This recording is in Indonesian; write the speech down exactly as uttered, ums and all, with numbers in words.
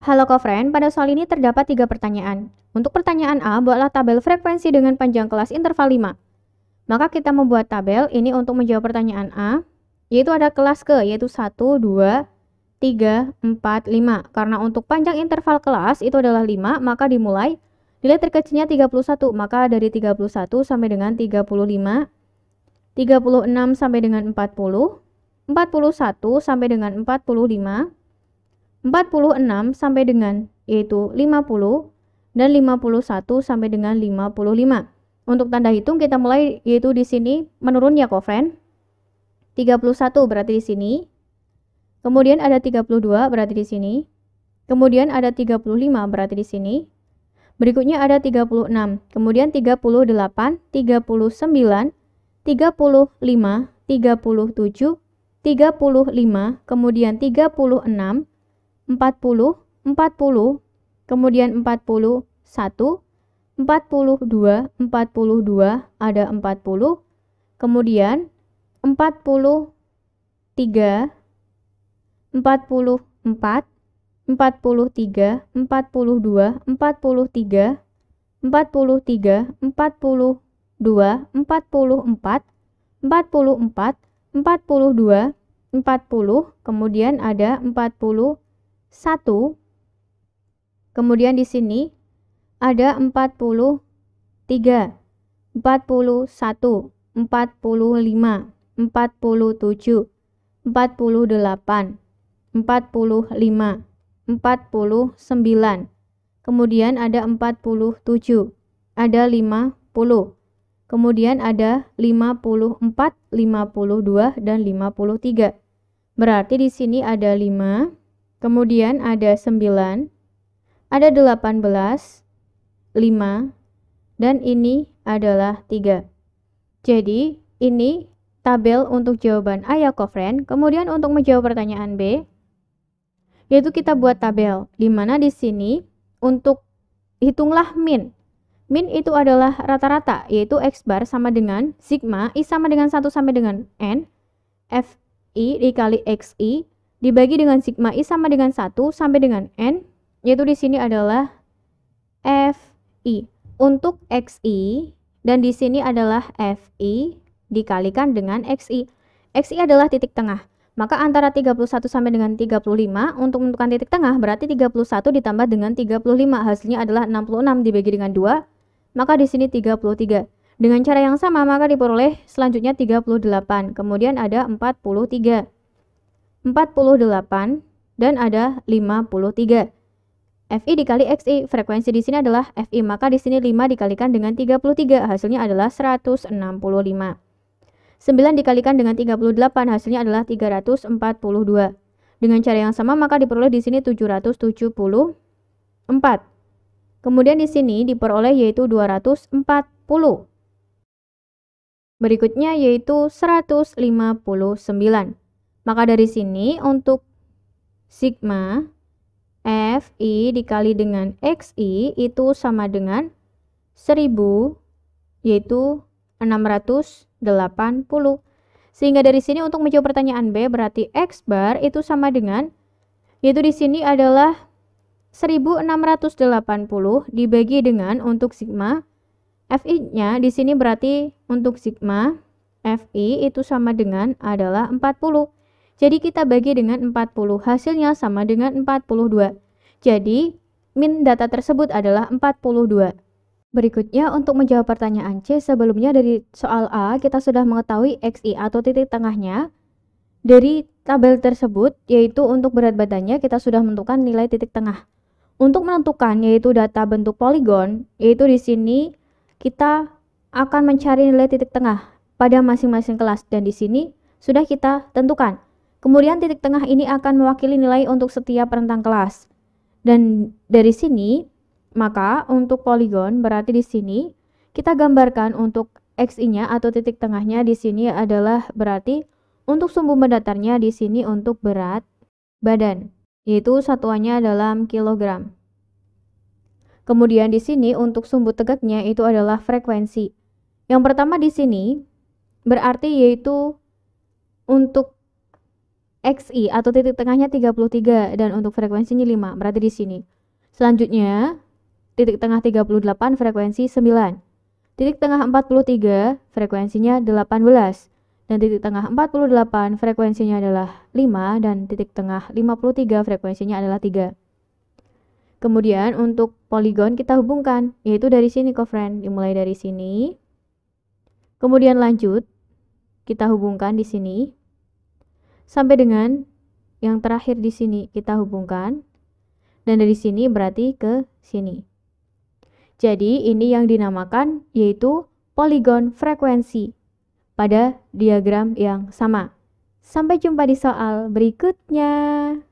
Halo Kofriend, pada soal ini terdapat tiga pertanyaan. Untuk pertanyaan A, buatlah tabel frekuensi dengan panjang kelas interval lima. Maka kita membuat tabel ini untuk menjawab pertanyaan A, yaitu ada kelas ke, yaitu satu, dua, tiga, empat, lima. Karena untuk panjang interval kelas itu adalah lima, maka dimulai nilai terkecilnya tiga puluh satu, maka dari tiga puluh satu sampai dengan tiga puluh lima, tiga puluh enam sampai dengan empat puluh, empat puluh satu sampai dengan empat puluh lima, empat puluh enam sampai dengan yaitu lima puluh dan lima puluh satu sampai dengan lima puluh lima. Untuk tanda hitung kita mulai yaitu di sini menurun ya Kofriend. tiga puluh satu berarti di sini. Kemudian ada tiga puluh dua berarti di sini. Kemudian ada tiga puluh lima berarti di sini. Berikutnya ada tiga puluh enam, kemudian tiga puluh delapan, tiga puluh sembilan, tiga puluh lima, tiga puluh tujuh, tiga puluh lima, kemudian tiga puluh enam, empat puluh, empat puluh, kemudian empat puluh satu, empat puluh dua, empat puluh dua, ada empat puluh, kemudian empat puluh tiga, empat puluh empat, empat puluh tiga, empat puluh dua, empat puluh tiga, empat puluh tiga, empat puluh dua, empat puluh empat, empat puluh empat, empat puluh dua, empat puluh, kemudian ada empat puluh satu, kemudian di sini ada empat puluh tiga, empat puluh satu, empat puluh lima, empat puluh tujuh, empat puluh delapan, empat puluh lima, empat puluh sembilan, kemudian ada empat puluh tujuh, ada lima puluh, kemudian ada lima puluh empat, lima puluh dua, dan lima puluh tiga. Berarti di sini ada lima. Kemudian ada sembilan, ada delapan belas, lima, dan ini adalah tiga. Jadi, ini tabel untuk jawaban A ya Kofriend. Kemudian untuk menjawab pertanyaan B, yaitu kita buat tabel, di mana di sini untuk hitunglah min. Min itu adalah rata-rata, yaitu X bar sama dengan sigma, I sama dengan satu sampai dengan N, F I dikali X I, dibagi dengan sigma I sama dengan satu sampai dengan N, yaitu di sini adalah F I. Untuk X I, dan di sini adalah F I dikalikan dengan X I. X I adalah titik tengah. Maka antara tiga puluh satu sampai dengan tiga puluh lima, untuk menentukan titik tengah berarti tiga puluh satu ditambah dengan tiga puluh lima. Hasilnya adalah enam puluh enam dibagi dengan dua, maka di sini tiga puluh tiga. Dengan cara yang sama, maka diperoleh selanjutnya tiga puluh delapan. Kemudian ada empat puluh tiga. empat puluh delapan dan ada lima puluh tiga. F I dikali X I, frekuensi di sini adalah F I, maka di sini lima dikalikan dengan tiga puluh tiga, hasilnya adalah seratus enam puluh lima. sembilan dikalikan dengan tiga puluh delapan, hasilnya adalah tiga ratus empat puluh dua. Dengan cara yang sama, maka diperoleh di sini tujuh ratus tujuh puluh empat. Kemudian di sini diperoleh yaitu dua ratus empat puluh. Berikutnya yaitu seratus lima puluh sembilan. Maka dari sini untuk sigma F I dikali dengan X I itu sama dengan seribu yaitu enam ratus delapan puluh. Sehingga dari sini untuk menjawab pertanyaan B berarti X bar itu sama dengan yaitu di sini adalah seribu enam ratus delapan puluh dibagi dengan untuk sigma F I-nya di sini berarti untuk sigma F I itu sama dengan adalah empat puluh. Jadi kita bagi dengan empat puluh, hasilnya sama dengan empat puluh dua. Jadi, min data tersebut adalah empat puluh dua. Berikutnya untuk menjawab pertanyaan C, sebelumnya dari soal A, kita sudah mengetahui X I atau titik tengahnya. Dari tabel tersebut, yaitu untuk berat badannya, kita sudah menentukan nilai titik tengah. Untuk menentukan, yaitu data bentuk poligon, yaitu di sini kita akan mencari nilai titik tengah pada masing-masing kelas, dan di sini sudah kita tentukan. Kemudian titik tengah ini akan mewakili nilai untuk setiap rentang kelas. Dan dari sini, maka untuk poligon berarti di sini kita gambarkan untuk X I-nya atau titik tengahnya di sini adalah berarti untuk sumbu mendatarnya di sini untuk berat badan, yaitu satuannya dalam kilogram. Kemudian di sini untuk sumbu tegaknya itu adalah frekuensi. Yang pertama di sini berarti yaitu untuk X I atau titik tengahnya tiga puluh tiga dan untuk frekuensinya lima, berarti di sini. Selanjutnya, titik tengah tiga puluh delapan frekuensi sembilan. Titik tengah empat puluh tiga frekuensinya delapan belas. Dan titik tengah empat puluh delapan frekuensinya adalah lima dan titik tengah lima puluh tiga frekuensinya adalah tiga. Kemudian untuk poligon kita hubungkan, yaitu dari sini kofriend, dimulai dari sini. Kemudian lanjut, kita hubungkan di sini. Sampai dengan yang terakhir di sini kita hubungkan. Dan dari sini berarti ke sini. Jadi ini yang dinamakan yaitu poligon frekuensi pada diagram yang sama. Sampai jumpa di soal berikutnya.